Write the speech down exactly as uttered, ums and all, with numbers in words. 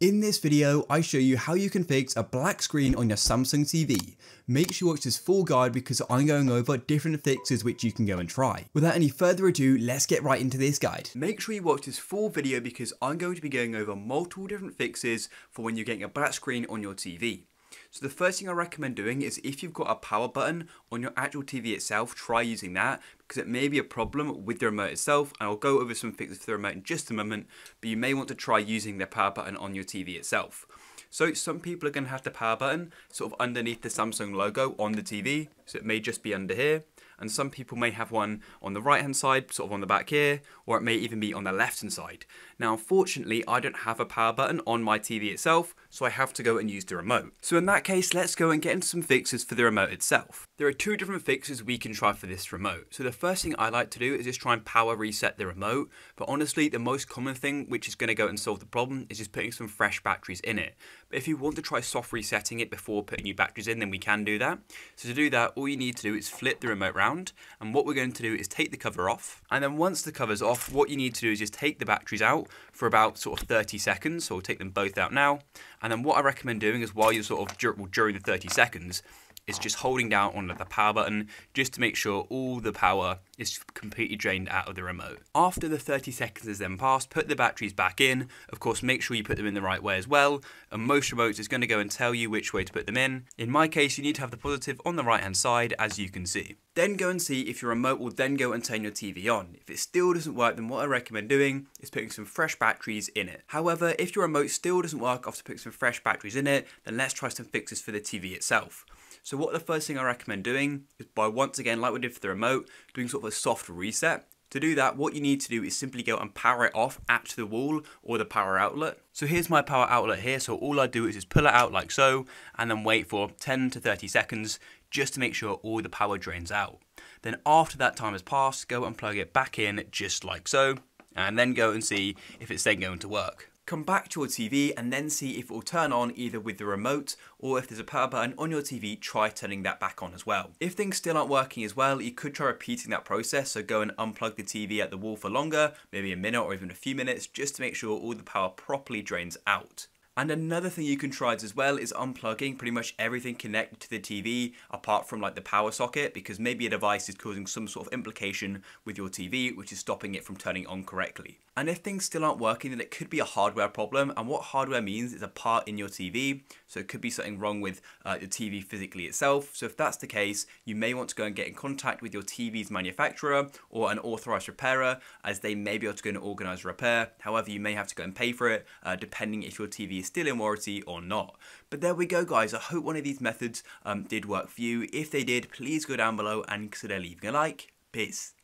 In this video, I show you how you can fix a black screen on your Samsung T V. Make sure you watch this full guide because I'm going over different fixes which you can go and try. Without any further ado, let's get right into this guide. Make sure you watch this full video because I'm going to be going over multiple different fixes for when you're getting a black screen on your T V. So the first thing I recommend doing is if you've got a power button on your actual T V itself, try using that because it may be a problem with the remote itself, and I'll go over some fixes for the remote in just a moment, but you may want to try using the power button on your T V itself. So some people are going to have the power button sort of underneath the Samsung logo on the T V, so it may just be under here, and some people may have one on the right hand side, sort of on the back here, or it may even be on the left hand side. Now unfortunately I don't have a power button on my T V itself, so I have to go and use the remote. So in that case, let's go and get into some fixes for the remote itself. There are two different fixes we can try for this remote. So the first thing I like to do is just try and power reset the remote, but honestly the most common thing which is going to go and solve the problem is just putting some fresh batteries in it. But if you want to try soft resetting it before putting new batteries in, then we can do that. So to do that, all you need to do is flip the remote round, and what we're going to do is take the cover off, and then once the cover's off, what you need to do is just take the batteries out for about sort of thirty seconds, so we'll take them both out now. And then what I recommend doing is while you're sort of well, during the thirty seconds, is just holding down on the power button just to make sure all the power is completely drained out of the remote. After the thirty seconds has then passed, put the batteries back in. Of course, make sure you put them in the right way as well. And most remotes is going to go and tell you which way to put them in. In my case, you need to have the positive on the right hand side, as you can see. Then go and see if your remote will then go and turn your T V on. If it still doesn't work, then what I recommend doing is putting some fresh batteries in it. However, if your remote still doesn't work after putting some fresh batteries in it, then let's try some fixes for the T V itself. So what the first thing I recommend doing is by once again, like we did for the remote, doing sort of a soft reset. To do that, what you need to do is simply go and power it off at the wall or the power outlet. So here's my power outlet here. So all I do is just pull it out like so, and then wait for ten to thirty seconds just to make sure all the power drains out. Then after that time has passed, go and plug it back in just like so, and then go and see if it's then going to work. Come back to your T V and then see if it will turn on either with the remote, or if there's a power button on your T V, try turning that back on as well. If things still aren't working as well, you could try repeating that process. So go and unplug the T V at the wall for longer, maybe a minute or even a few minutes, just to make sure all the power properly drains out. And another thing you can try as well is unplugging pretty much everything connected to the T V apart from like the power socket, because maybe a device is causing some sort of implication with your T V which is stopping it from turning on correctly. And if things still aren't working, then it could be a hardware problem, and what hardware means is a part in your T V, so it could be something wrong with uh, the T V physically itself. So if that's the case, you may want to go and get in contact with your T V's manufacturer or an authorised repairer, as they may be able to go and organise a repair. However, you may have to go and pay for it uh, depending if your T V is still in warranty or not. But there we go guys, I hope one of these methods um, did work for you. If they did, please go down below and consider leaving a like. Peace.